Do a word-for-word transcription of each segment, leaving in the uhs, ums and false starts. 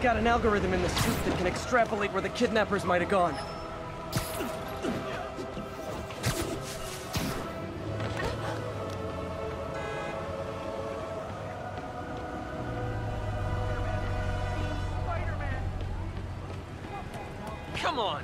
Got an algorithm in the suit that can extrapolate where the kidnappers might have gone. Come on!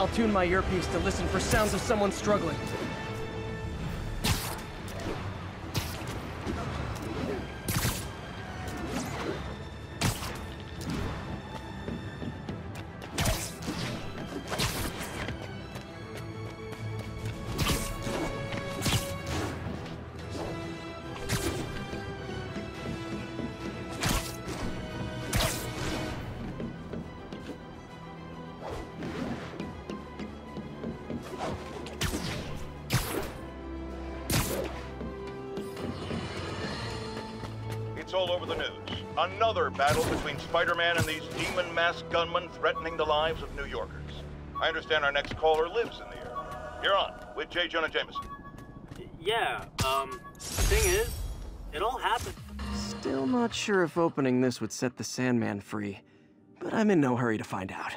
I'll tune my earpiece to listen for sounds of someone struggling. All over the news. Another battle between Spider-Man and these demon masked gunmen threatening the lives of New Yorkers. I understand our next caller lives in the area. You're on with J. Jonah Jameson. Yeah, um, the thing is, it all happened. Still not sure if opening this would set the Sandman free, but I'm in no hurry to find out.